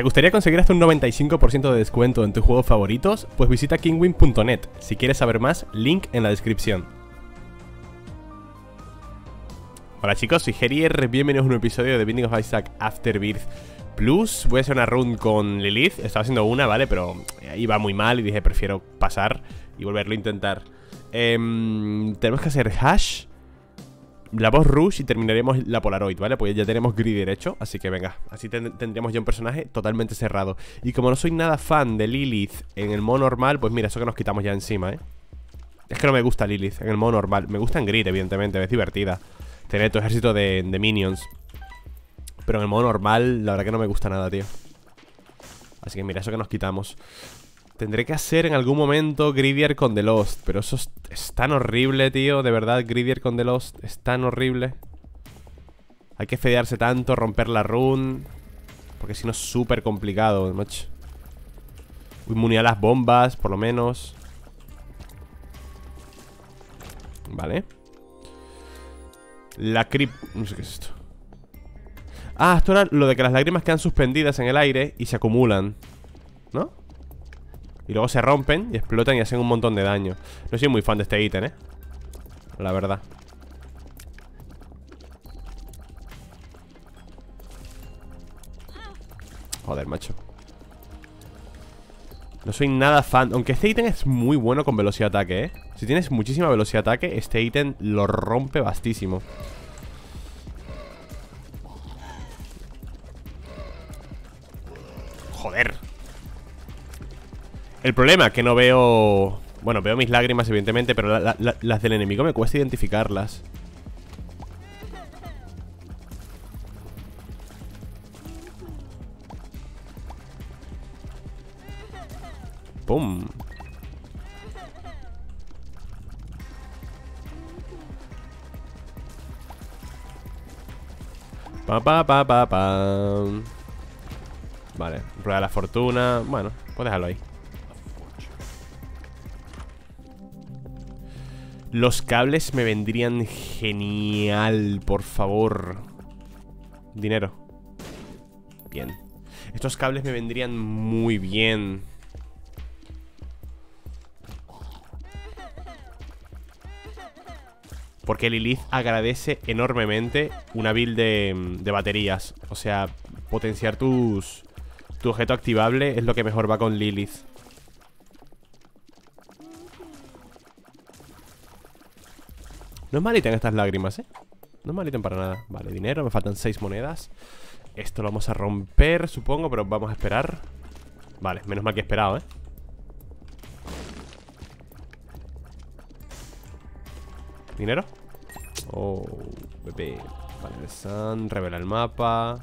¿Te gustaría conseguir hasta un 95% de descuento en tus juegos favoritos? Pues visita Kingwin.net. Si quieres saber más, link en la descripción. Hola chicos, soy Gerier, bienvenidos a un episodio de The Binding of Isaac Afterbirth Plus. Voy a hacer una run con Lilith, estaba haciendo una, vale, pero iba muy mal y dije prefiero pasar y volverlo a intentar. Tenemos que hacer Hash, la voz Rush y terminaremos la Polaroid, ¿vale? Pues ya tenemos Gerier hecho, así que venga, así tendremos ya un personaje totalmente cerrado. Y como no soy nada fan de Lilith en el modo normal, pues mira, eso que nos quitamos ya encima, ¿eh? Es que no me gusta Lilith en el modo normal, me gusta en Gerier, evidentemente, es divertida tener tu ejército de minions. Pero en el modo normal, la verdad que no me gusta nada, tío. Así que mira, eso que nos quitamos. Tendré que hacer en algún momento Gerier con The Lost, pero eso es tan horrible, tío. De verdad, Gerier con The Lost es tan horrible. Hay que fedearse tanto, romper la run, porque si no es súper complicado, macho. Inmune a las bombas, por lo menos. Vale. La creep... no sé qué es esto. Ah, esto era lo de que las lágrimas quedan suspendidas en el aire y se acumulan, ¿no? Y luego se rompen y explotan y hacen un montón de daño. No soy muy fan de este ítem, ¿eh? La verdad. Joder, macho. No soy nada fan. Aunque este ítem es muy bueno con velocidad de ataque, ¿eh? Si tienes muchísima velocidad de ataque, este ítem lo rompe vastísimo. Joder. El problema es que no veo... bueno, veo mis lágrimas, evidentemente, pero las del enemigo me cuesta identificarlas. ¡Pum! Pa, pa, pa, pa, pa. Vale, rueda de la fortuna. Bueno, pues déjalo ahí. Los cables me vendrían genial, por favor. Dinero. Bien. Estos cables me vendrían muy bien. Porque Lilith agradece enormemente una build de baterías. O sea, potenciar tu objeto activable es lo que mejor va con Lilith. No es mal ítem estas lágrimas, ¿eh? No es mal ítem para nada. Vale, dinero, me faltan 6 monedas. Esto lo vamos a romper, supongo, pero vamos a esperar. Vale, menos mal que he esperado, ¿eh? Dinero. Oh, bebé. Vale, Sun, revela el mapa.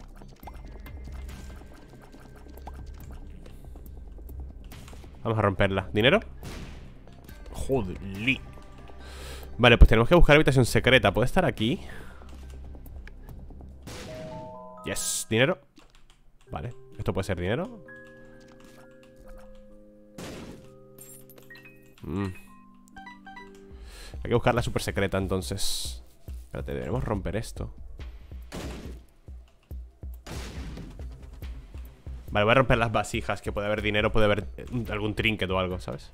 Vamos a romperla. ¿Dinero? Joder. Vale, pues tenemos que buscar habitación secreta. ¿Puede estar aquí? Yes, dinero. Vale, esto puede ser dinero. Hay que buscar la super secreta, entonces. Espérate, debemos romper esto. Vale, voy a romper las vasijas, que puede haber dinero, puede haber algún trinket o algo, ¿sabes?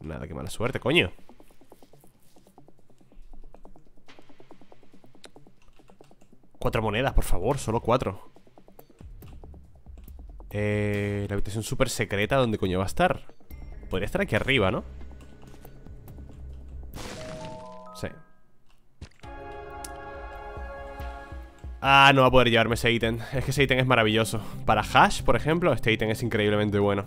Nada, qué mala suerte, coño. Cuatro monedas, por favor, solo 4. La habitación super secreta, ¿dónde coño va a estar? Podría estar aquí arriba, ¿no? Sí. Ah, no va a poder llevarme ese ítem. Es que ese ítem es maravilloso. Para Hash, por ejemplo, este ítem es increíblemente bueno.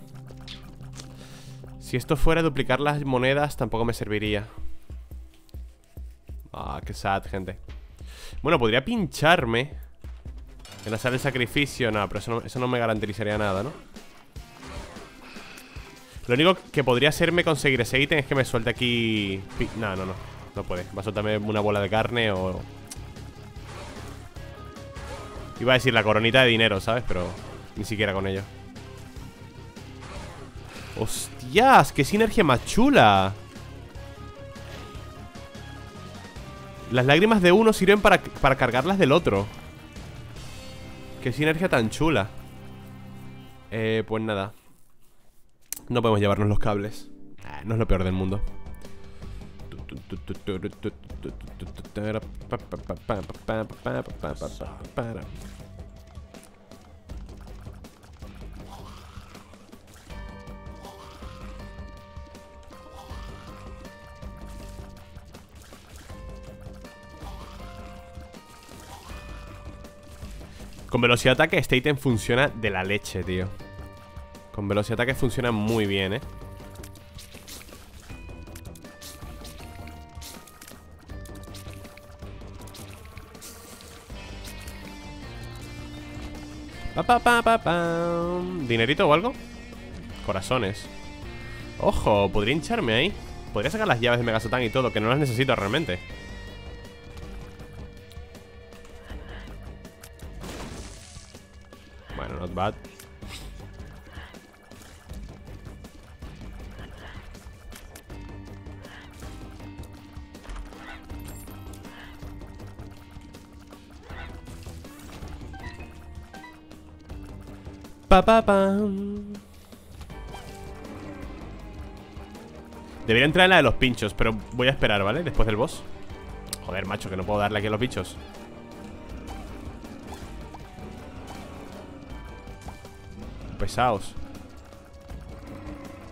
Si esto fuera duplicar las monedas, tampoco me serviría. Ah, qué sad, gente. Bueno, podría pincharme en hacer el sacrificio. No, pero eso no me garantizaría nada, ¿no? Lo único que podría hacerme conseguir ese ítem es que me suelte aquí... no, no, no. No puede. Va a soltarme una bola de carne o... iba a decir la coronita de dinero, ¿sabes? Pero ni siquiera con ello. ¡Hostias! ¡Qué sinergia más chula! Las lágrimas de uno sirven para cargarlas del otro. ¡Qué sinergia tan chula! Pues nada. No podemos llevarnos los cables. No es lo peor del mundo. Con velocidad de ataque, Staten funciona de la leche, tío. Con velocidad de ataque funciona muy bien, eh. ¿Dinerito o algo? Corazones. Ojo, podría hincharme ahí. Podría sacar las llaves de Megasotán y todo, que no las necesito realmente. Bueno, not bad. Debería entrar en la de los pinchos, pero voy a esperar, ¿vale? Después del boss. Joder, macho, que no puedo darle aquí a los bichos. Pesados.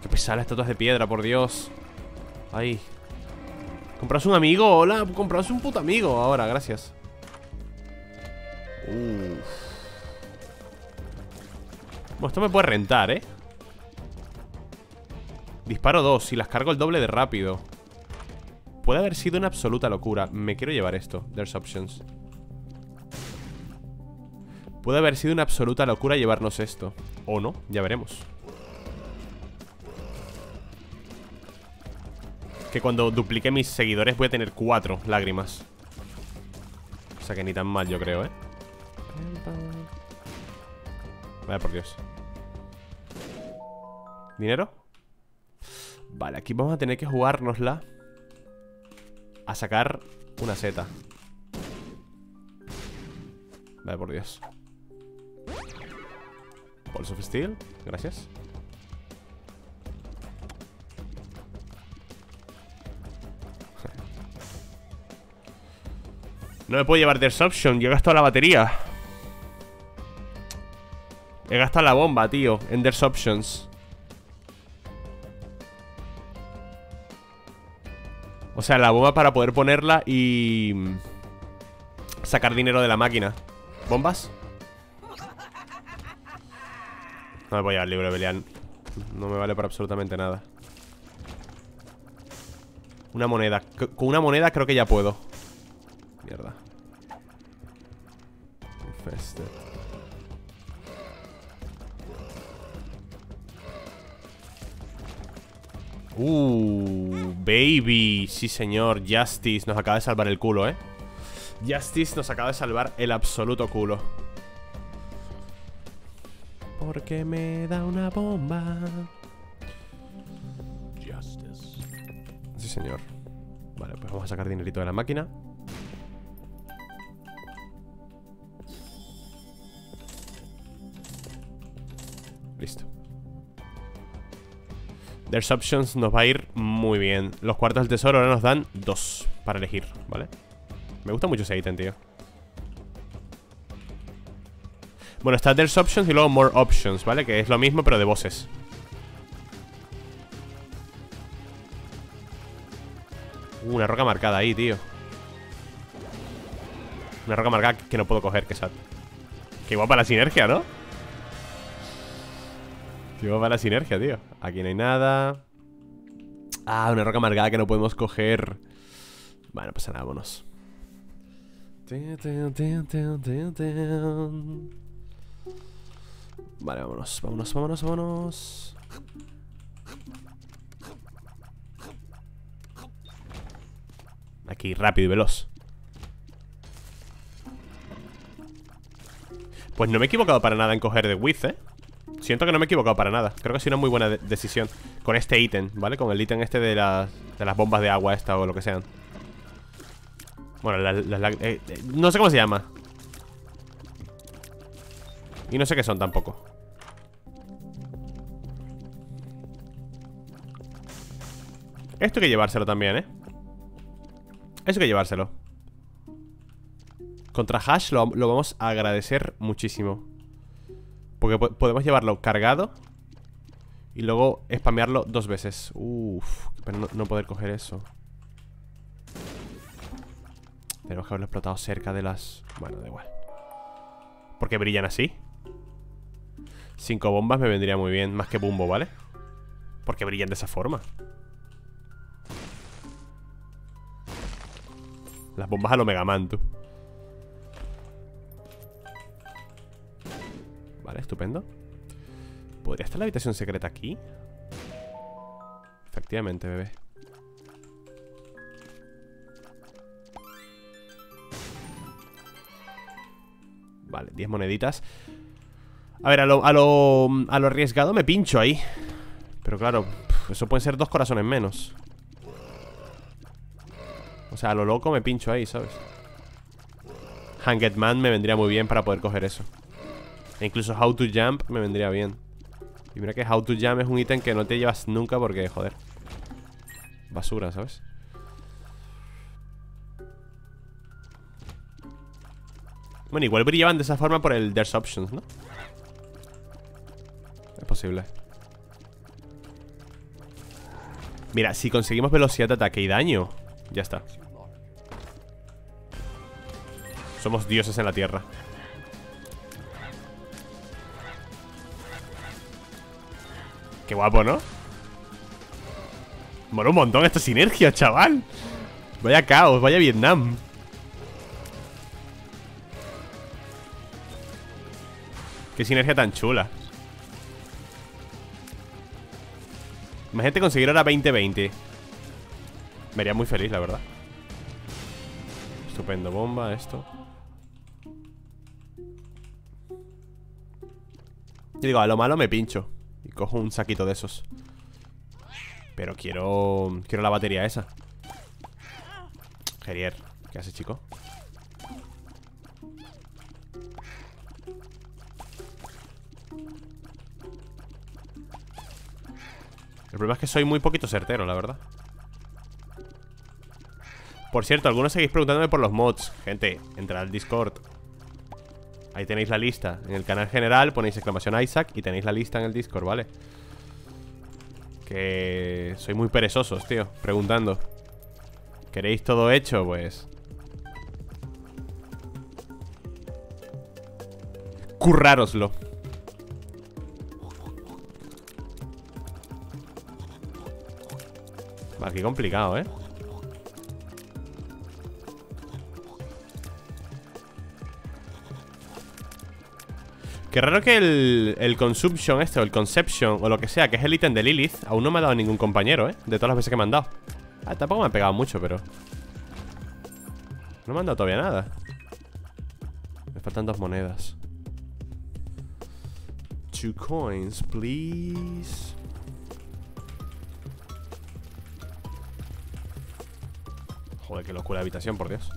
Qué pesadas las estatuas de piedra, por Dios. Ay. Compraos un amigo, hola. Compraos un puto amigo ahora, gracias. Uff. Bueno, esto me puede rentar, ¿eh? Disparo 2 y las cargo el doble de rápido. Puede haber sido una absoluta locura. Me quiero llevar esto. There's Options. Puede haber sido una absoluta locura llevarnos esto. O no, ya veremos. Que cuando duplique mis seguidores voy a tener 4 lágrimas. O sea que ni tan mal, yo creo, ¿eh? Vaya por Dios. ¿Dinero? Vale, aquí vamos a tener que jugárnosla a sacar una seta. Vaya por Dios. Balls of Steel, gracias. No me puedo llevar There's Option, yo he gastado la batería. He gastado la bomba, tío, en There's Options. O sea, la bomba para poder ponerla y sacar dinero de la máquina. ¿Bombas? No me voy a llevar libro de Belial. No me vale para absolutamente nada. Una moneda. Con una moneda creo que ya puedo. Mierda. Infested. Baby. Sí, señor. Justice nos acaba de salvar el culo, ¿eh? Justice nos acaba de salvar el absoluto culo. Porque me da una bomba. Justice. Sí, señor. Vale, pues vamos a sacar dinerito de la máquina. Listo. There's Options nos va a ir muy bien. Los cuartos del tesoro ahora nos dan 2 para elegir, ¿vale? Me gusta mucho ese ítem, tío. Bueno, está There's Options y luego More Options, ¿vale? Que es lo mismo, pero de voces. Una roca marcada ahí, tío. Una roca marcada que no puedo coger, que sad. Qué guapa la sinergia, ¿no? Qué guapa la sinergia, tío. Aquí no hay nada. Ah, una roca amargada que no podemos coger. Bueno, pues nada, vámonos. Vale, vámonos, vámonos, vámonos, vámonos. Aquí, rápido y veloz. Pues no me he equivocado para nada en coger The Width, ¿eh? Siento que no me he equivocado para nada. Creo que ha sido una muy buena decisión. Con este ítem, ¿vale? Con el ítem este de las bombas de agua esta o lo que sean. Bueno, no sé cómo se llama. Y no sé qué son tampoco. Esto hay que llevárselo también, ¿eh? Eso hay que llevárselo. Contra Hash lo vamos a agradecer muchísimo. Porque podemos llevarlo cargado y luego spamearlo dos veces. Uff, pero no poder coger eso. Tenemos que haberlo explotado cerca de las... Bueno, da igual. ¿Por qué brillan así? 5 bombas me vendría muy bien. Más que bumbo, ¿vale? Porque brillan de esa forma. Las bombas a lo Megaman, tú. Vale, estupendo. ¿Podría estar la habitación secreta aquí? Efectivamente, bebé. Vale, 10 moneditas. A ver, a lo arriesgado me pincho ahí. Pero claro, eso pueden ser 2 corazones menos. O sea, a lo loco me pincho ahí, ¿sabes? Hanged Man me vendría muy bien para poder coger eso. E incluso How to Jump me vendría bien. Y mira que How to Jump es un ítem que no te llevas nunca porque, joder, basura, ¿sabes? Bueno, igual brillaban de esa forma por el There's Options, ¿no? Es posible. Mira, si conseguimos velocidad de ataque y daño, ya está. Somos dioses en la tierra. Qué guapo, ¿no? Mola un montón esta sinergia, chaval. Vaya caos, vaya Vietnam. Qué sinergia tan chula. Imagínate conseguir ahora 20-20. Me haría muy feliz, la verdad. Estupendo, bomba, esto. Yo digo, a lo malo me pincho y cojo un saquito de esos. Pero quiero la batería esa. Gerier, ¿qué haces, chico? El problema es que soy muy poquito certero, la verdad. Por cierto, algunos seguís preguntándome por los mods. Gente, entrad al Discord. Ahí tenéis la lista. En el canal general ponéis exclamación Isaac y tenéis la lista en el Discord, ¿vale? Que soy muy perezosos, tío, preguntando. ¿Queréis todo hecho? Pues currároslo. Vale, qué complicado, ¿eh? Qué raro que el Consumption este, o el Conception, o lo que sea, que es el ítem de Lilith, aún no me ha dado ningún compañero, ¿eh? De todas las veces que me han dado. Ah, tampoco me han pegado mucho, pero no me han dado todavía nada. Me faltan 2 monedas. 2 coins, please. Joder, qué locura de habitación, por Dios.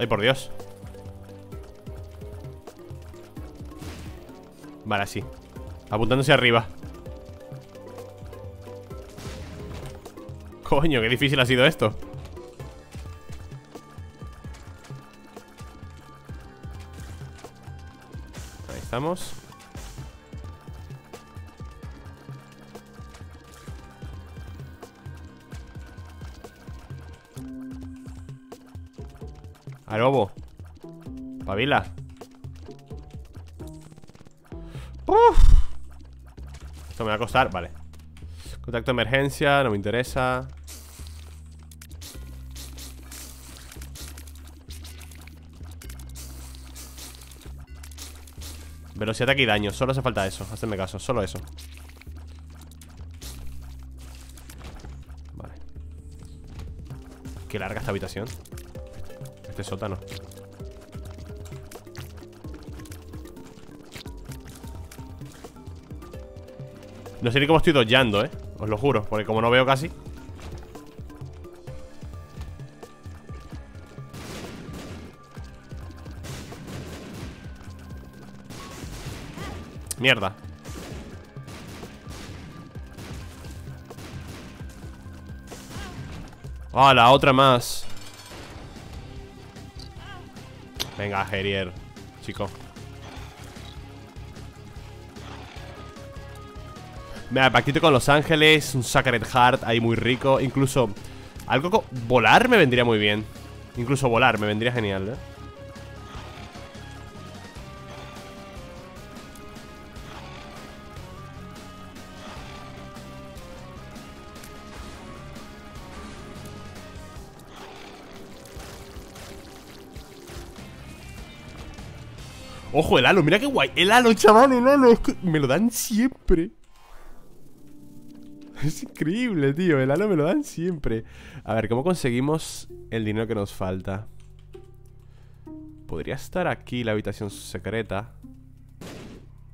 Ay, por Dios. Vale, así. Apuntándose arriba. Coño, qué difícil ha sido esto. Ahí estamos. Arobo, pabila. Uf. Esto me va a costar, vale. Contacto de emergencia, no me interesa. Velocidad, ataque y daño. Solo hace falta eso. Hacedme caso. Solo eso. Vale. Qué larga esta habitación. Este sótano. No sé ni cómo estoy dodgeando, Os lo juro, porque como no veo casi. Mierda. Ah, la otra más. Venga, Gerier, chico. Mira, pactito con Los Ángeles, un Sacred Heart ahí muy rico. Incluso algo con... volar me vendría muy bien. Incluso volar me vendría genial, ¿eh? Ojo, el halo, mira qué guay. El halo, chaval, el halo. Es que me lo dan siempre. Es increíble, tío. El halo me lo dan siempre. A ver, ¿cómo conseguimos el dinero que nos falta? Podría estar aquí la habitación secreta.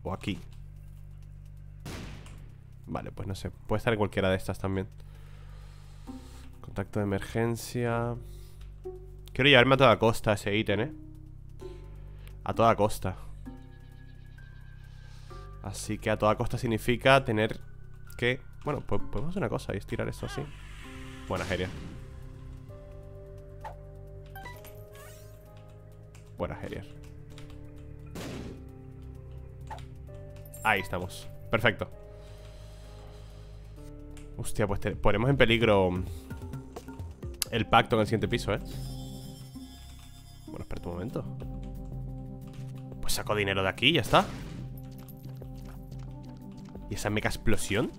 O aquí. Vale, pues no sé. Puede estar en cualquiera de estas también. Contacto de emergencia. Quiero llevarme a toda costa ese ítem, ¿eh? A toda costa. Así que a toda costa significa tener que... Bueno, pues podemos hacer una cosa y es tirar esto así. Buena, Gerier. Buena, Gerier. Ahí estamos. Perfecto. Hostia, pues ponemos en peligro el pacto en el siguiente piso, ¿eh? Bueno, espera un momento. Pues saco dinero de aquí, ya está. ¿Y esa mega explosión?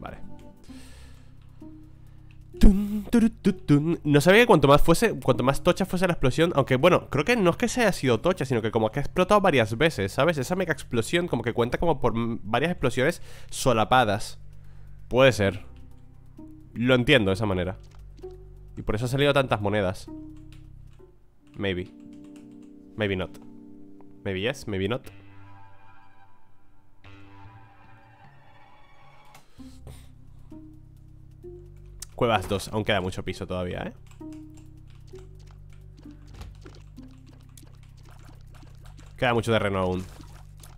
Vale. No sabía que cuanto más fuese, cuanto más tocha fuese la explosión. Aunque bueno, creo que no es que se haya sido tocha, sino que como que ha explotado varias veces, ¿sabes? Esa mega explosión como que cuenta como por varias explosiones solapadas. Puede ser. Lo entiendo de esa manera. Y por eso han salido tantas monedas. Maybe. Maybe not. Maybe yes, maybe not. Cuevas 2, aún queda mucho piso todavía, ¿eh? Queda mucho terreno aún.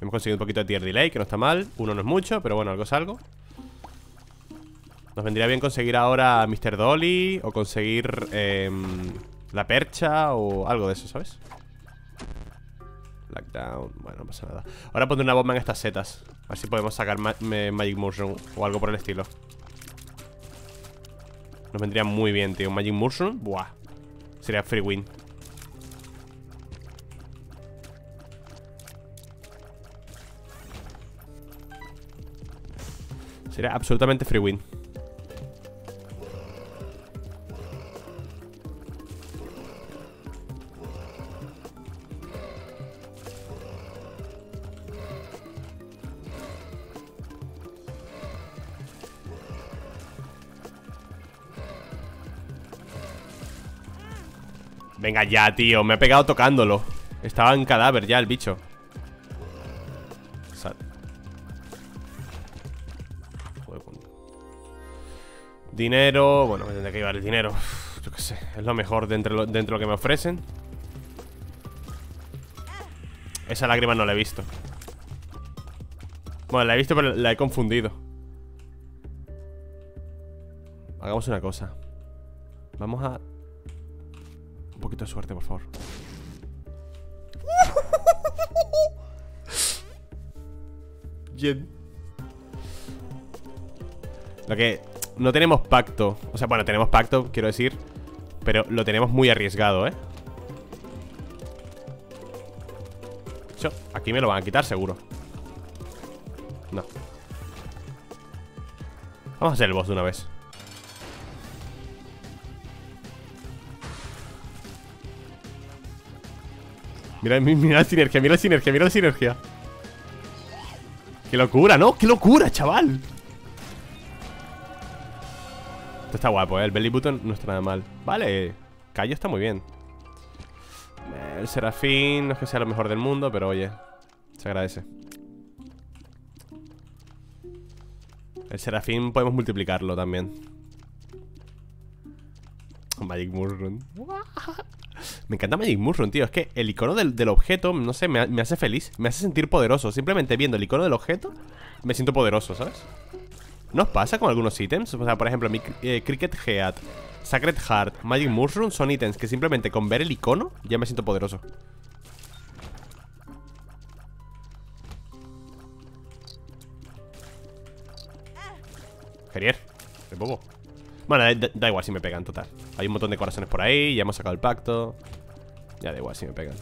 Hemos conseguido un poquito de tier delay, que no está mal. Uno no es mucho, pero bueno, algo es algo. Nos vendría bien conseguir ahora Mr. Dolly. O conseguir la percha o algo de eso, ¿sabes? Blackdown, bueno, no pasa nada. Ahora pondré una bomba en estas setas. A ver si podemos sacar Magic Mushroom o algo por el estilo. Nos vendría muy bien, tío. Un Magic Mushroom. Buah. Sería free win. Sería absolutamente free win. Venga ya, tío, me ha pegado tocándolo. Estaba en cadáver ya el bicho. Sal. Dinero, bueno, me tendré que llevar el dinero. Yo qué sé, es lo mejor dentro de lo que me ofrecen. Esa lágrima no la he visto. Bueno, la he visto pero la he confundido. Hagamos una cosa. Vamos a... un poquito de suerte, por favor. Bien. Lo que... no tenemos pacto. O sea, bueno, tenemos pacto, quiero decir. Pero lo tenemos muy arriesgado, ¿eh? Yo, aquí me lo van a quitar, seguro. No. Vamos a hacer el boss de una vez. Mira, mira la sinergia, mira la sinergia, mira la sinergia. ¡Qué locura, no! ¡Qué locura, chaval! Esto está guapo, ¿eh? El belly button no está nada mal. Vale. callo está muy bien. El Serafín no es que sea lo mejor del mundo, pero oye, se agradece. El Serafín podemos multiplicarlo también. Magic Mushroom. Me encanta Magic Mushroom, tío. Es que el icono del objeto, no sé, me hace feliz. Me hace sentir poderoso. Simplemente viendo el icono del objeto me siento poderoso, ¿sabes? ¿No os pasa con algunos ítems? O sea, por ejemplo, mi Cricket Head, Sacred Heart, Magic Mushroom son ítems que simplemente con ver el icono ya me siento poderoso. Gerier, qué bobo. Bueno, da igual si me pegan, total. Hay un montón de corazones por ahí, ya hemos sacado el pacto. Ya da igual si me pegan.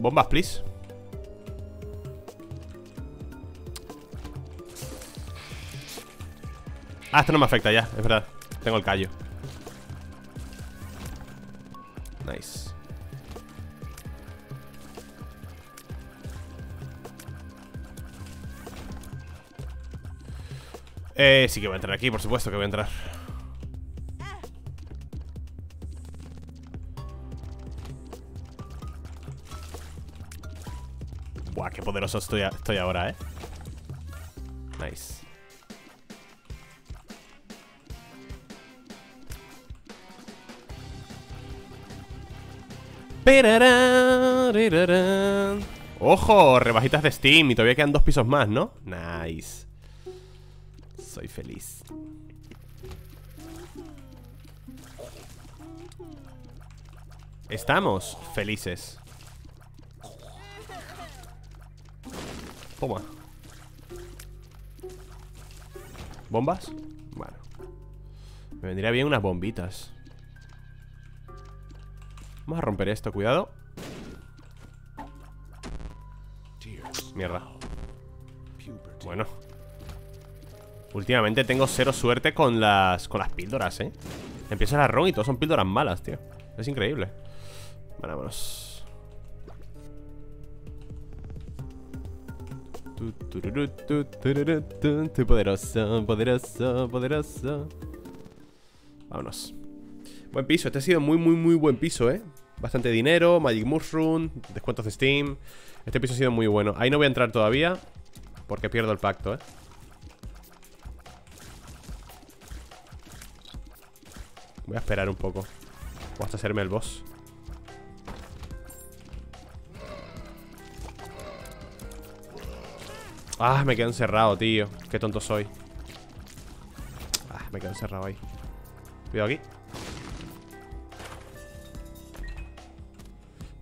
Bombas, please. Ah, esto no me afecta ya, es verdad. Tengo el callo. Nice. Sí que voy a entrar aquí, por supuesto que voy a entrar. Buah, qué poderoso estoy ahora, eh. Nice. ¡Ojo! Rebajitas de Steam y todavía quedan 2 pisos más, ¿no? Nice. Soy feliz. Estamos felices. Toma. ¿Bombas? Bueno. Me vendría bien unas bombitas. Vamos a romper esto, cuidado. Mierda. Bueno. Últimamente tengo cero suerte con las píldoras, eh. Empieza la ron y todas son píldoras malas, tío. Es increíble. Bueno, vámonos. Poderoso, poderoso, poderoso. Vámonos. Buen piso, este ha sido muy buen piso, eh. Bastante dinero, Magic Mushroom, descuentos de Steam. Este piso ha sido muy bueno. Ahí no voy a entrar todavía porque pierdo el pacto, eh. Voy a esperar un poco o hasta hacerme el boss. Ah, me quedo encerrado, tío. Qué tonto soy. Ah, me quedo encerrado ahí. Cuidado aquí.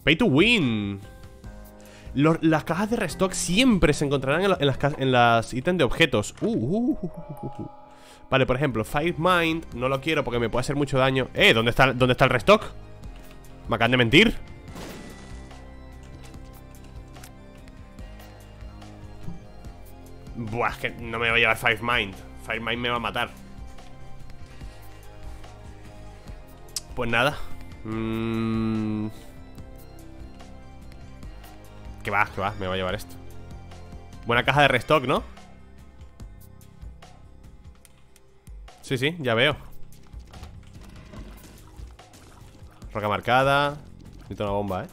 Pay to win. Las cajas de restock siempre se encontrarán en las ítems de objetos. Vale, por ejemplo, Five Mind. No lo quiero porque me puede hacer mucho daño. ¿Dónde está el restock? Me acaban de mentir. Buah, es que no me va a llevar Five Mind. Five Mind me va a matar. Pues nada. Que va, me va a llevar esto. Buena caja de restock, ¿no? Sí, sí, ya veo. Roca marcada. Necesito una bomba, ¿eh?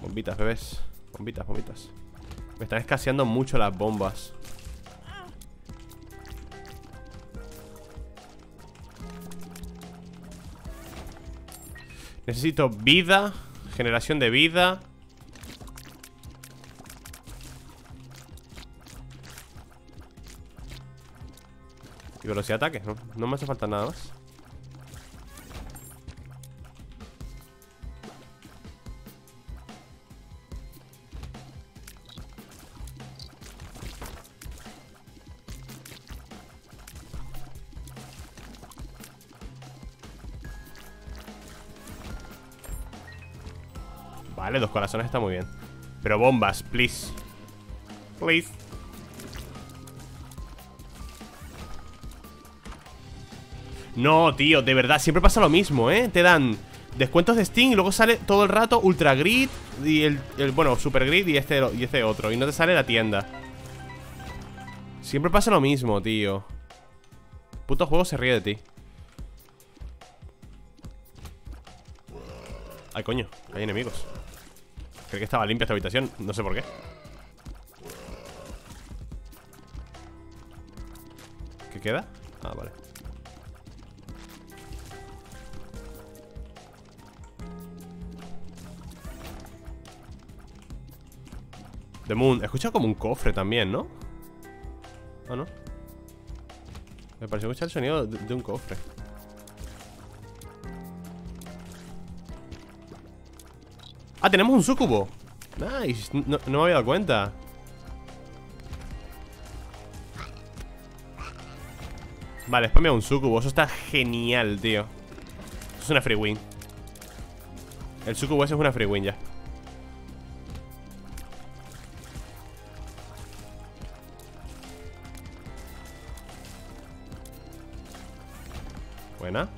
Bombitas, bebés. Bombitas, bombitas. Me están escaseando mucho las bombas. Necesito vida. Generación de vida. Y velocidad de ataque, ¿no? No me hace falta nada más. Vale, 2 corazones está muy bien. Pero bombas, please. Please. No, tío, de verdad, siempre pasa lo mismo, ¿eh? Te dan Descuentos de Steam y luego sale todo el rato Ultra Grid y bueno, Super Grid y este otro. Y no te sale la tienda. Siempre pasa lo mismo, tío. Puto juego se ríe de ti. Ay, coño, hay enemigos. Creí que estaba limpia esta habitación, no sé por qué. ¿Qué queda? Ah, vale. The Moon. He escuchado como un cofre también, ¿no? Ah, no. Me pareció escuchar el sonido de un cofre. Ah, tenemos un sucubo. Nice, no me había dado cuenta. Vale, spamea un sucubo. Eso está genial, tío. Eso es una free win. El sucubo ese es una free win ya. Buena.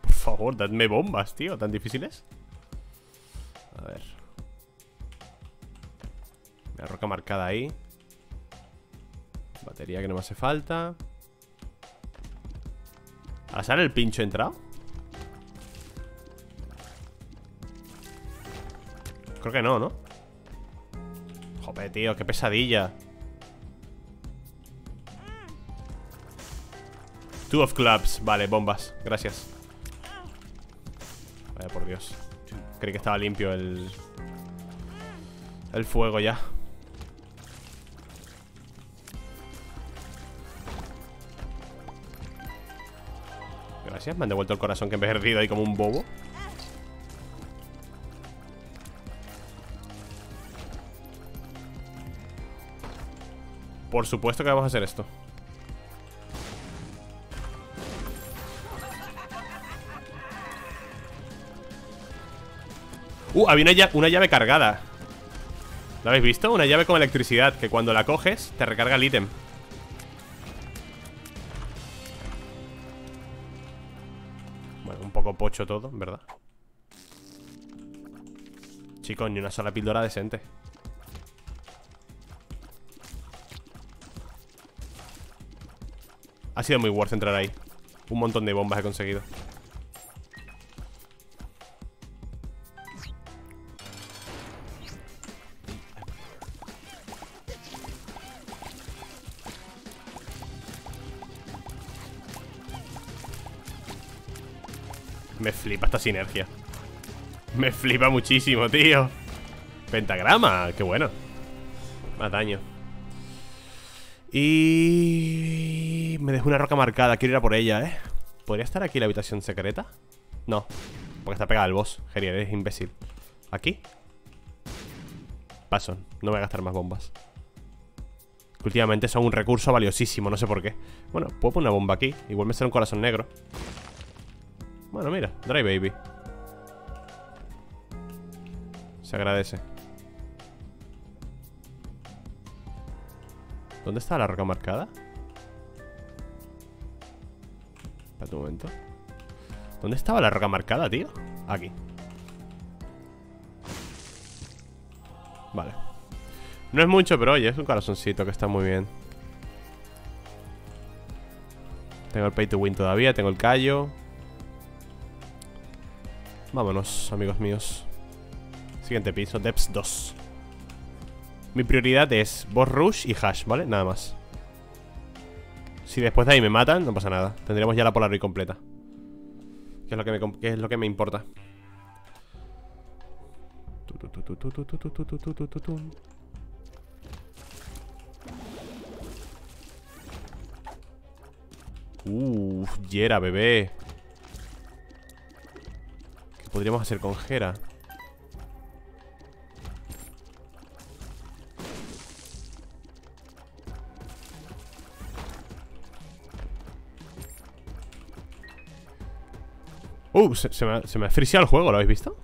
Por favor, dadme bombas, tío. ¿Tan difíciles? A ver. La roca marcada ahí. Batería que no me hace falta. ¿Ahora sale el pincho entrado? Creo que no, ¿no? Joder, tío, qué pesadilla. Two of clubs. Vale, bombas, gracias. Vaya, por Dios. Creí que estaba limpio el fuego ya. Gracias, me han devuelto el corazón que he perdido ahí como un bobo. Por supuesto que vamos a hacer esto. Había una llave cargada. ¿La habéis visto? Una llave con electricidad que cuando la coges te recarga el ítem. Bueno, un poco pocho todo, ¿verdad? Chicos, ni una sola píldora decente. Ha sido muy worth entrar ahí. Un montón de bombas he conseguido. Me flipa esta sinergia. Me flipa muchísimo, tío. Pentagrama, qué bueno. Más daño. Y... me dejó una roca marcada, quiero ir a por ella, ¿eh? ¿Podría estar aquí la habitación secreta? No, porque está pegada al boss. Gerier, eres imbécil. ¿Aquí? Paso, no voy a gastar más bombas. Que últimamente son un recurso valiosísimo, no sé por qué. Bueno, puedo poner una bomba aquí. Igual me sale un corazón negro. Bueno, mira, Dry Baby. Se agradece. ¿Dónde está la roca marcada? Espera un momento. ¿Dónde estaba la roca marcada, tío? Aquí. Vale. No es mucho, pero oye, es un corazoncito que está muy bien. Tengo el pay to win todavía, tengo el callo. Vámonos, amigos míos. Siguiente piso, Depths 2. Mi prioridad es boss rush y hash, ¿vale? Nada más. Si después de ahí me matan, no pasa nada. Tendremos ya la Polaroid completa. Que es lo que me importa. Jera, bebé. ¿Qué podríamos hacer con Jera? Se me ha friseado el juego, ¿lo habéis visto?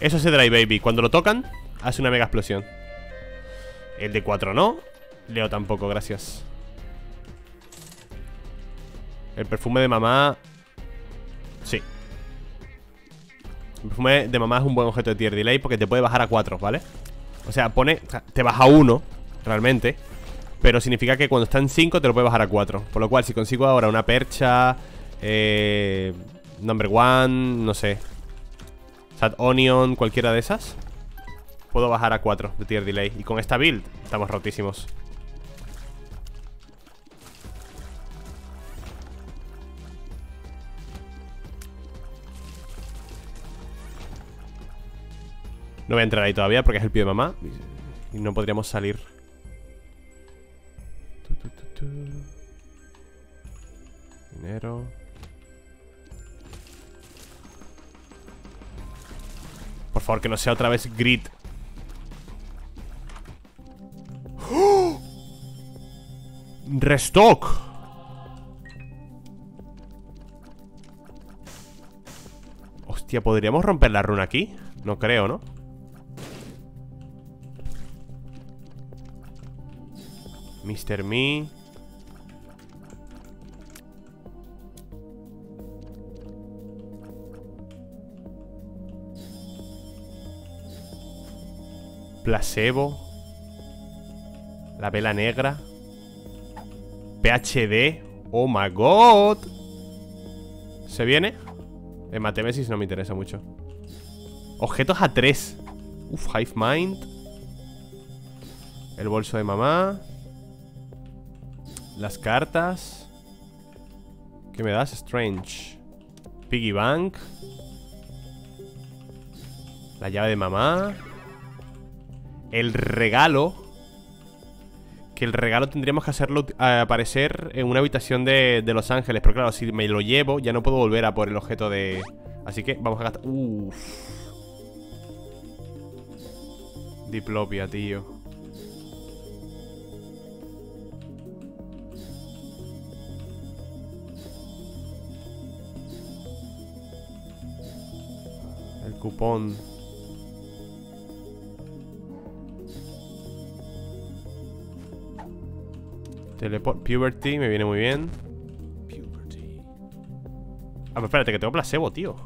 Eso es el Dry Baby. Cuando lo tocan, hace una mega explosión. El de 4 no. Leo tampoco, gracias. El perfume de mamá. Sí. El perfume de mamá es un buen objeto de Tier Delay porque te puede bajar a 4, ¿vale? O sea, pone... te baja a 1, realmente. Pero significa que cuando está en 5 te lo puede bajar a 4. Por lo cual, si consigo ahora una percha... number one, no sé, Sad Onion, cualquiera de esas, puedo bajar a 4 de Tier Delay. Y con esta build estamos rotísimos. No voy a entrar ahí todavía porque es el pie de mamá y no podríamos salir. Dinero. Por favor, que no sea otra vez Grid. ¡Oh! Restock. Hostia, ¿podríamos romper la runa aquí? No creo, ¿no? Mr. Me. Placebo. La vela negra. PHD. Oh my god. ¿Se viene? En Matemesis no me interesa mucho. Objetos a 3. Uf, Five Mind. El bolso de mamá. Las cartas. ¿Qué me das? Strange. Piggy Bank. La llave de mamá. El regalo. Que el regalo tendríamos que hacerlo aparecer en una habitación de Los Ángeles. Pero claro, si me lo llevo, ya no puedo volver a por el objeto de... Así que vamos a gastar... Uff. Diplopia, tío. El cupón. Teleport, Puberty, me viene muy bien. Puberty. Ah, pero espérate, que tengo placebo, tío.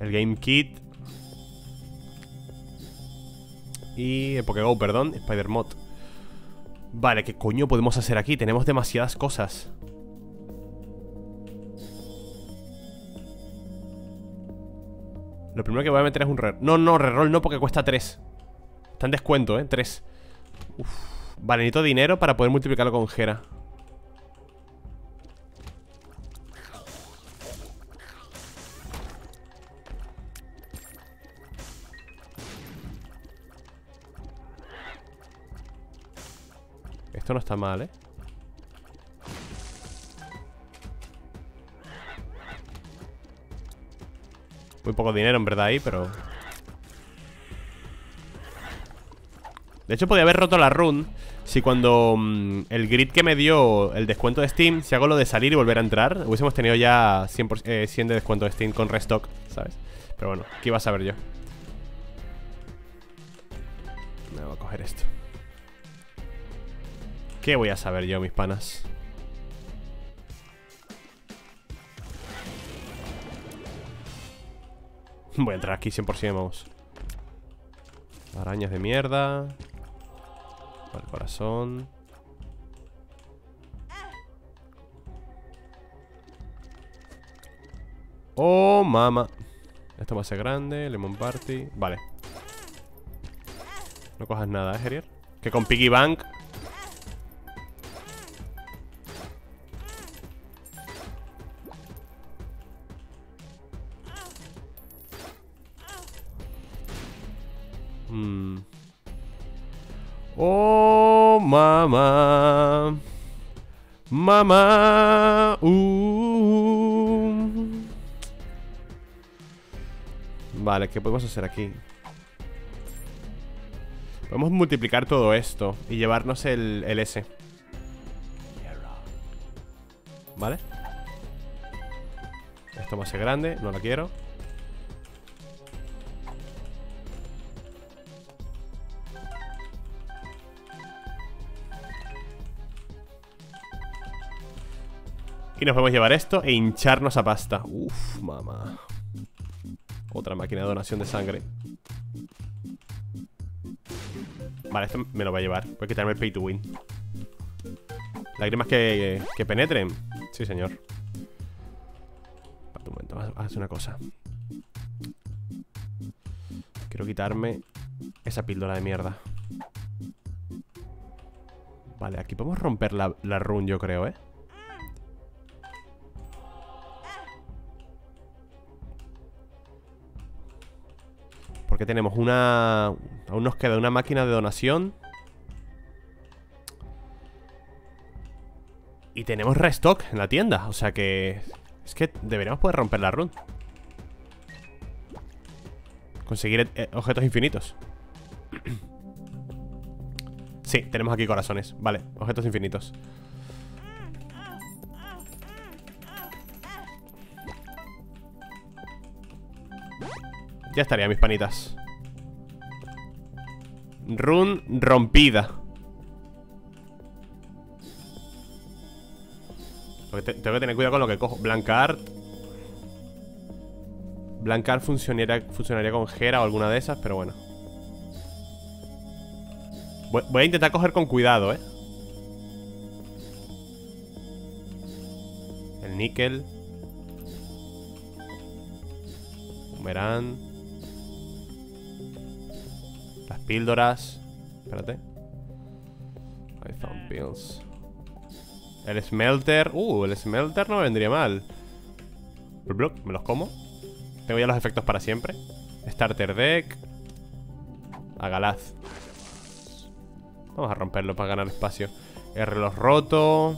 El Game Kit. Y el Pokéball, perdón, Spider Mod. Vale, ¿qué coño podemos hacer aquí? Tenemos demasiadas cosas. Lo primero que voy a meter es un reroll. No, no, reroll no, porque cuesta 3. Está en descuento, 3. Uf. Vale, necesito dinero para poder multiplicarlo con Jera. Esto no está mal, ¿eh? Muy poco dinero en verdad ahí, pero... De hecho podía haber roto la run. Si cuando el grid que me dio el descuento de Steam, si hago lo de salir y volver a entrar, hubiésemos tenido ya 100 de descuento de Steam con restock, ¿sabes? Pero bueno, ¿qué iba a saber yo? Me voy a coger esto. ¿Qué voy a saber yo, mis panas? Voy a entrar aquí 100%, vamos. Arañas de mierda. Al corazón. Oh, mamá. Esto va a ser grande. Lemon Party. Vale. No cojas nada, ¿eh, Gerier? Que con Piggy Bank. Oh, mamá. Mamá. Vale, ¿qué podemos hacer aquí? Podemos multiplicar todo esto y llevarnos el S. ¿vale? Esto va a ser grande, no la quiero. Y nos podemos llevar esto e hincharnos a pasta. Uf, mamá. Otra máquina de donación de sangre. Vale, esto me lo voy a llevar. Voy a quitarme el pay to win. Lágrimas que penetren. Sí, señor. Espera un momento, vamos a hacer una cosa. Quiero quitarme esa píldora de mierda. Vale, aquí podemos romper la run, yo creo, ¿eh? Porque tenemos una... Aún nos queda una máquina de donación. Y tenemos restock en la tienda. O sea que... Es que deberíamos poder romper la run. Conseguir objetos infinitos. Sí, tenemos aquí corazones. Vale, objetos infinitos. Ya estaría, mis panitas. Run rompida. Porque tengo que tener cuidado con lo que cojo. Blancart funcionaría con Jera o alguna de esas, pero bueno. Voy a intentar coger con cuidado, ¿eh? El níquel. Verán. Las píldoras. Espérate. I found pills. El smelter. El smelter no me vendría mal. Me los como. Tengo ya los efectos para siempre. Starter deck. A Galaz. Vamos a romperlo para ganar espacio. El reloj roto.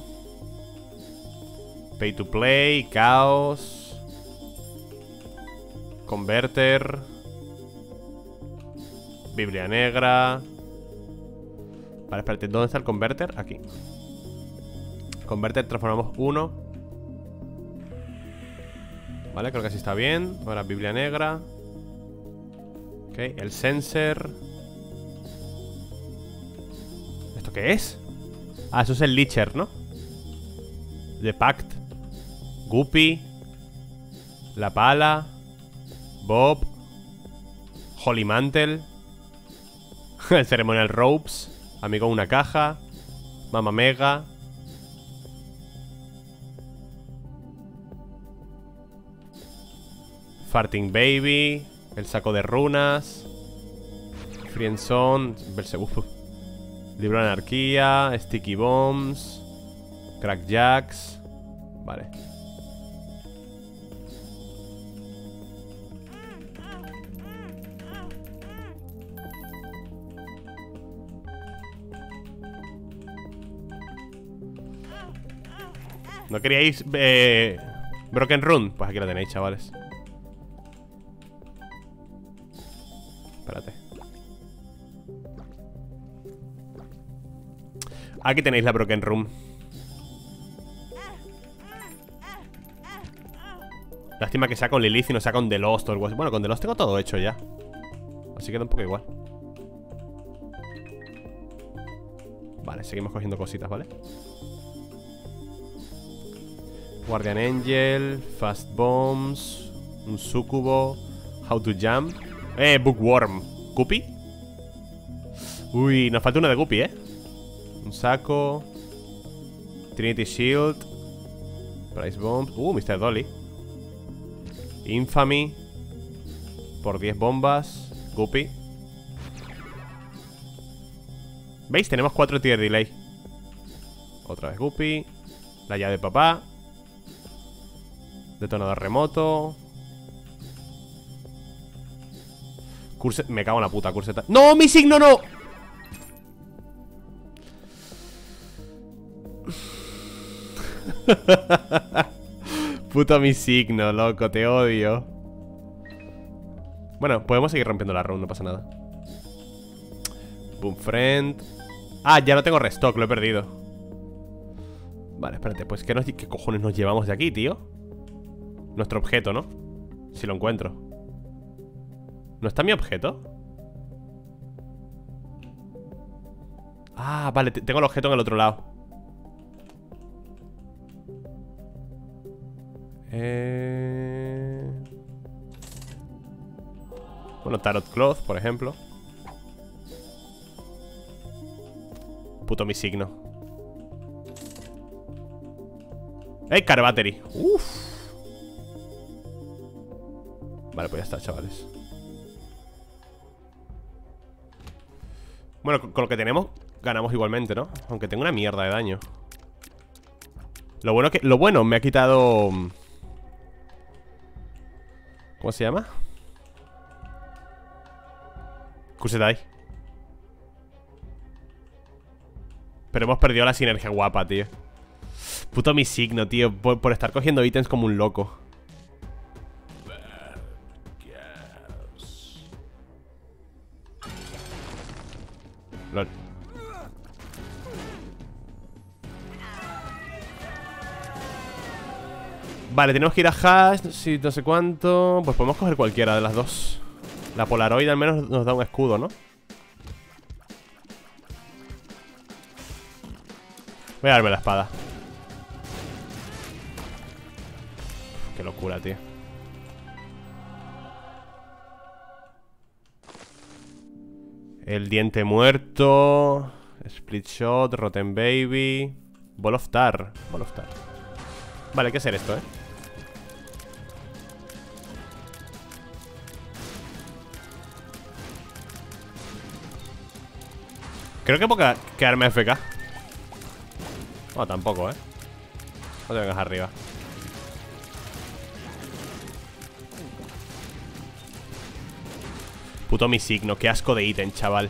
Pay to play. Caos. Converter. Biblia negra. Vale, espérate. ¿Dónde está el converter? Aquí. Converter, transformamos uno. Vale, creo que así está bien. Ahora Biblia negra. Ok, el sensor. ¿Esto qué es? Ah, eso es el Licher, ¿no? The Pact. Guppy. La pala. Bob. Holy Mantle. El Ceremonial Ropes. Amigo, una caja. Mama Mega. Farting Baby. El saco de runas. Friendzone. Libro de anarquía. Sticky bombs. Crackjacks. Vale. ¿No queríais Broken Run? Pues aquí lo tenéis, chavales. Espérate. Aquí tenéis la Broken Room. Lástima que sea con Lilith y no sea con The Lost o algo así. Bueno, con The Lost tengo todo hecho ya. Así queda un poco igual. Vale, seguimos cogiendo cositas, ¿vale? Guardian Angel. Fast Bombs. Un sucubo. How to Jump. Bookworm. ¿Guppy? Uy, nos falta una de Guppy, ¿eh? Un saco. Trinity Shield. Price Bombs. Mr. Dolly. Infamy. Por 10 bombas. Guppy. ¿Veis? Tenemos 4 tier delay. Otra vez Guppy. La llave de papá. Detonador remoto. Me cago en la puta, curseta. ¡No, mi signo no! Puto mi signo, loco, te odio. Bueno, podemos seguir rompiendo la run, no pasa nada. Boom friend. Ah, ya no tengo restock, lo he perdido. Vale, espérate, pues ¿qué cojones nos llevamos de aquí, tío? Nuestro objeto, ¿no? Si lo encuentro. ¿No está mi objeto? Ah, vale, tengo el objeto en el otro lado. Bueno, Tarot Cloth, por ejemplo. Puto mi signo. ¡Ey, Car Battery! ¡Uff! Vale, pues ya está, chavales. Bueno, con lo que tenemos ganamos igualmente, ¿no? Aunque tengo una mierda de daño. Lo bueno es que... Lo bueno, me ha quitado... ¿Cómo se llama? Kusetai. Pero hemos perdido la sinergia guapa, tío. Puto mi signo, tío, por estar cogiendo ítems como un loco. Lol. Vale, tenemos que ir a Hash, si no sé cuánto. Pues podemos coger cualquiera de las dos. La Polaroid al menos nos da un escudo, ¿no? Voy a darme la espada. Uf, qué locura, tío. El diente muerto. Split shot, Rotten Baby. Ball of Tar. Ball of Tar. Vale, hay que hacer esto, ¿eh? Creo que puedo quedarme FK. No, tampoco, ¿eh? No te vengas arriba. Puto mi signo, qué asco de ítem, chaval.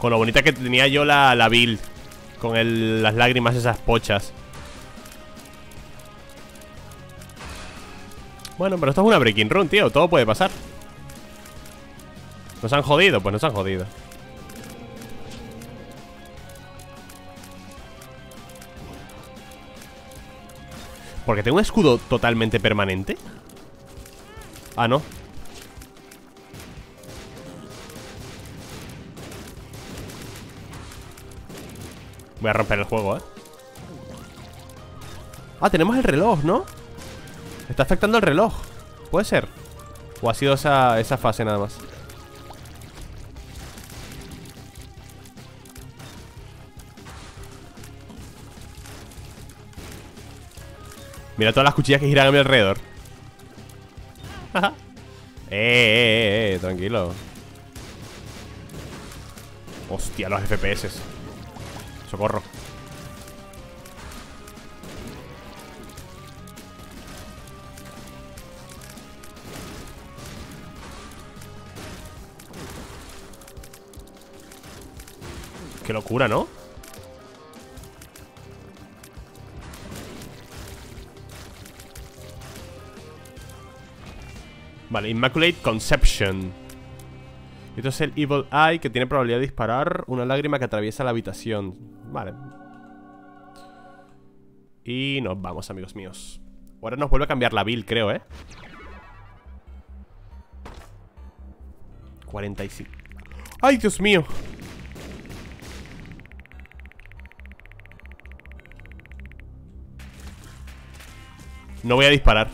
Con lo bonita que tenía yo la build. Con las lágrimas esas pochas. Bueno, pero esto es una breaking run, tío. Todo puede pasar. ¿Nos han jodido? Pues nos han jodido. ¿Porque tengo un escudo totalmente permanente? Ah, no. Voy a romper el juego, ¿eh? Ah, tenemos el reloj, ¿no? Está afectando el reloj. ¿Puede ser? ¿O ha sido esa fase nada más? Mira todas las cuchillas que giran a mi alrededor. Tranquilo. Hostia, los FPS. Socorro. Qué locura, ¿no? Vale, Immaculate Conception. Esto es el Evil Eye, que tiene probabilidad de disparar una lágrima que atraviesa la habitación. Vale. Y nos vamos, amigos míos. Ahora nos vuelve a cambiar la build, creo, ¿eh? 45. ¡Ay, Dios mío! No voy a disparar.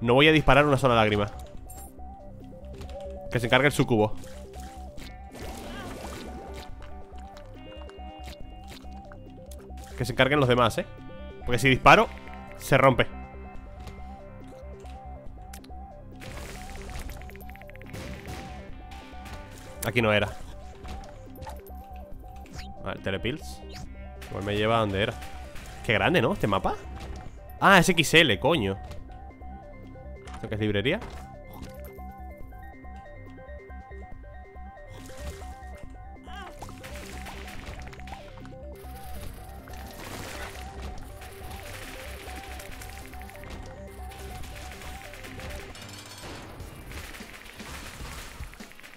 No voy a disparar una sola lágrima. Que se encargue el sucubo. Que se encarguen los demás, ¿eh? Porque si disparo, se rompe. Aquí no era. Vale, telepills. Igual me lleva a donde era. Qué grande, ¿no? Este mapa. Ah, es XL, coño. ¿Esto qué es, librería?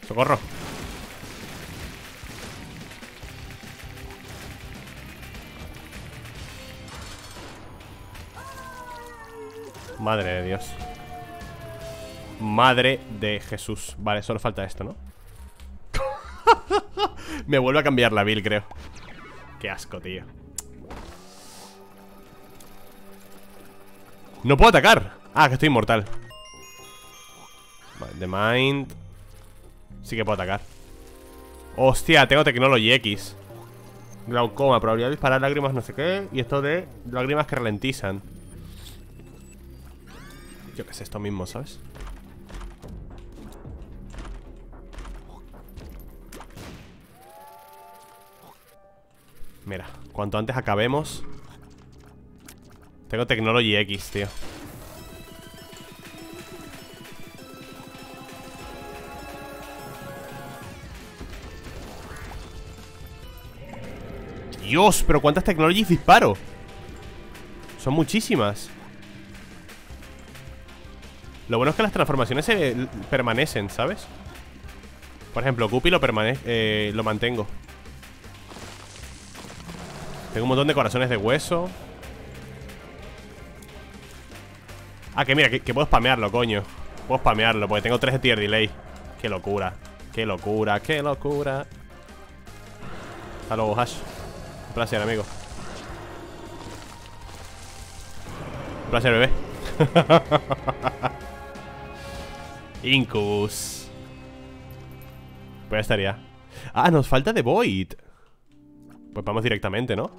¡Socorro! Madre de Dios. Madre de Jesús. Vale, solo falta esto, ¿no? Me vuelve a cambiar la build, creo. Qué asco, tío. No puedo atacar. Ah, que estoy inmortal. Vale, The Mind. Sí que puedo atacar. Hostia, tengo Technology X. Glaucoma, probabilidad de disparar lágrimas, no sé qué. Y esto de lágrimas que ralentizan. Yo qué sé, esto mismo, ¿sabes? Mira, cuanto antes acabemos. Tengo Technology X, tío. Dios, pero ¿cuántas Technologies disparo? Son muchísimas. Lo bueno es que las transformaciones se permanecen, ¿sabes? Por ejemplo, Guppy lo mantengo. Tengo un montón de corazones de hueso. Ah, que mira, que puedo spamearlo, coño. Puedo spamearlo, porque tengo 3 de tier delay. Qué locura, qué locura, qué locura. Hasta luego, Hash. Un placer, amigo. Un placer, bebé. Incubus. Pues ya estaría. Ah, nos falta The Void. Pues vamos directamente, ¿no?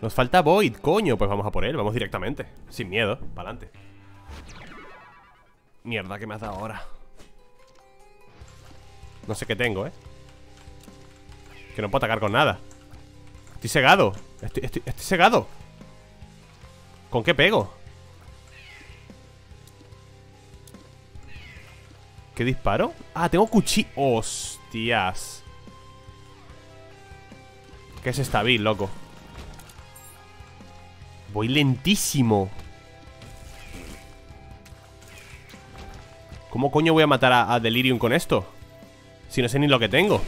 Nos falta Void, coño. Pues vamos a por él, vamos directamente. Sin miedo, para adelante. Mierda, ¿qué me has dado ahora? No sé qué tengo, ¿eh? Que no puedo atacar con nada. Estoy cegado. Estoy cegado. ¿Con qué pego? ¿Qué disparo? Ah, tengo cuchillo. Hostias. ¿Qué es esta build, loco? Voy lentísimo. ¿Cómo coño voy a matar a Delirium con esto? Si no sé ni lo que tengo.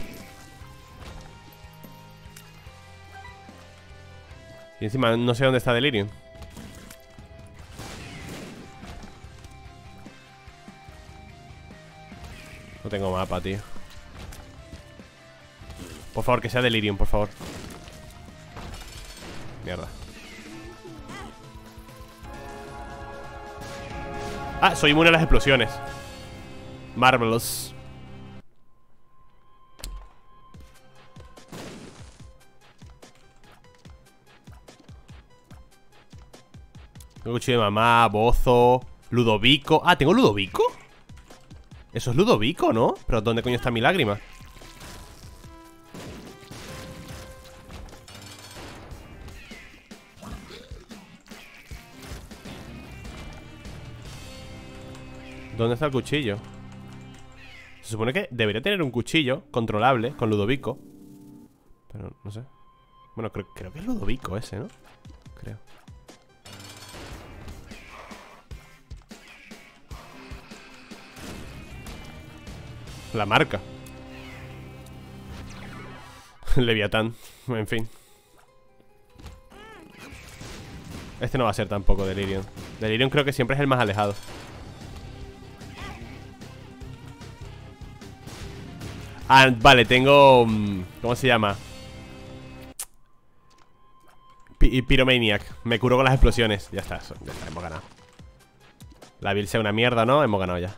Y encima no sé dónde está Delirium. No tengo mapa, tío. Por favor, que sea Delirium, por favor. Mierda. Ah, soy inmune a las explosiones. Marvelous. Tengo cuchillo de mamá, bozo, Ludovico. Ah, ¿tengo Ludovico? Eso es Ludovico, ¿no? Pero ¿dónde coño está mi lágrima? ¿Dónde está el cuchillo? Se supone que debería tener un cuchillo controlable con Ludovico. Pero no sé. Bueno, creo que es Ludovico ese, ¿no? Creo. La marca Leviatán, en fin. Este no va a ser tampoco Delirium. Delirium creo que siempre es el más alejado. Ah, vale, tengo... ¿Cómo se llama? Pyromaniac. Me curo con las explosiones. Ya está, hemos ganado. La build sea una mierda, ¿no? Hemos ganado ya.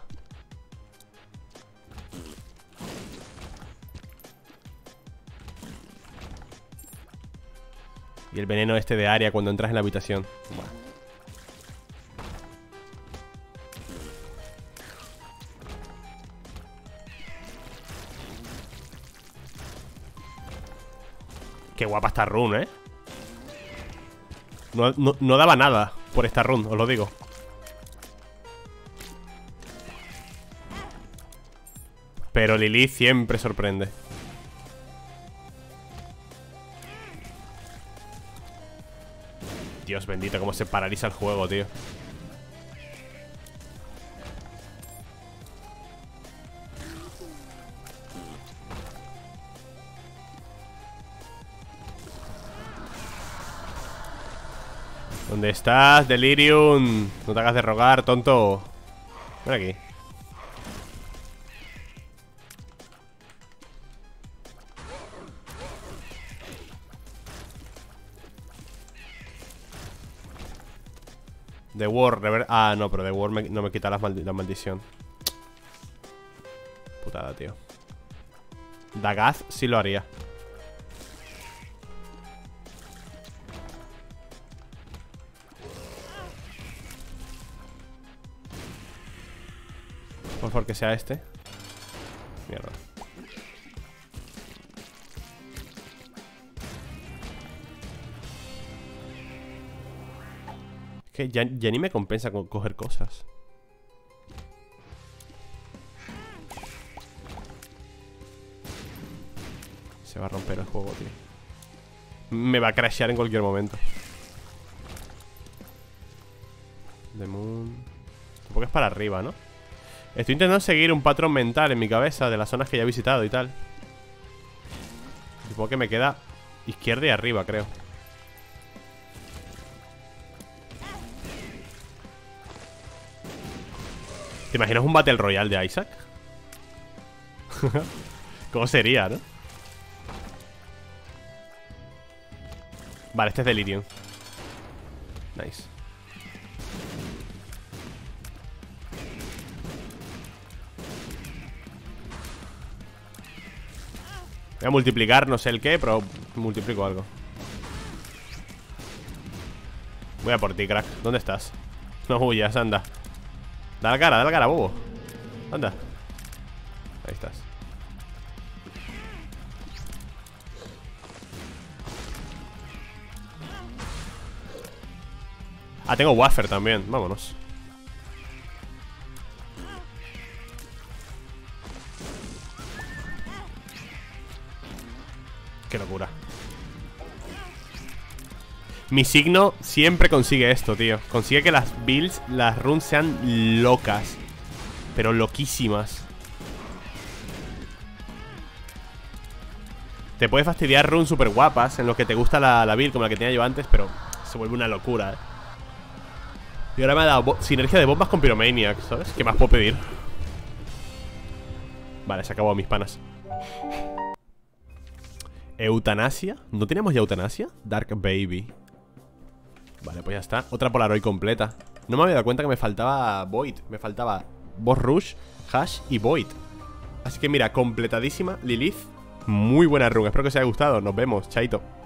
Y el veneno este de área cuando entras en la habitación. Bueno. Qué guapa esta run, ¿eh? No daba nada por esta run, os lo digo. Pero Lilith siempre sorprende. Dios bendito, cómo se paraliza el juego, tío. ¿Dónde estás, Delirium? No te hagas de rogar, tonto. Ven aquí. The War, rever... Ah, no, pero The War no me quita la maldición. Putada, tío. Dagaz sí lo haría. Por favor que sea este. Mierda. Es que ya ni me compensa coger cosas. Se va a romper el juego, tío. Me va a crashear en cualquier momento. The Moon. Tampoco es para arriba, ¿no? Estoy intentando seguir un patrón mental en mi cabeza de las zonas que ya he visitado y tal. Supongo que me queda izquierda y arriba, creo. ¿Te imaginas un Battle Royale de Isaac? ¿Cómo sería, no? Vale, este es Delirium. Nice. Voy a multiplicar, no sé el qué, pero multiplico algo. Voy a por ti, crack. ¿Dónde estás? No huyas, anda. Da la cara, bobo. Anda. Ahí estás. Ah, tengo wafer también. Vámonos. Qué locura. Mi signo siempre consigue esto, tío. Consigue que las builds, las runs sean locas. Pero loquísimas. Te puede fastidiar runs super guapas en los que te gusta la build, como la que tenía yo antes, pero se vuelve una locura, Y ahora me ha dado sinergia de bombas con Pyromaniac, ¿sabes? ¿Qué más puedo pedir? Vale, se acabó mis panas. Eutanasia. ¿No teníamos ya eutanasia? Dark Baby. Vale, pues ya está. Otra Polaroid completa. No me había dado cuenta que me faltaba Void. Me faltaba Boss Rush, Hash y Void. Así que mira, completadísima Lilith. Muy buena run. Espero que os haya gustado. Nos vemos. Chaito.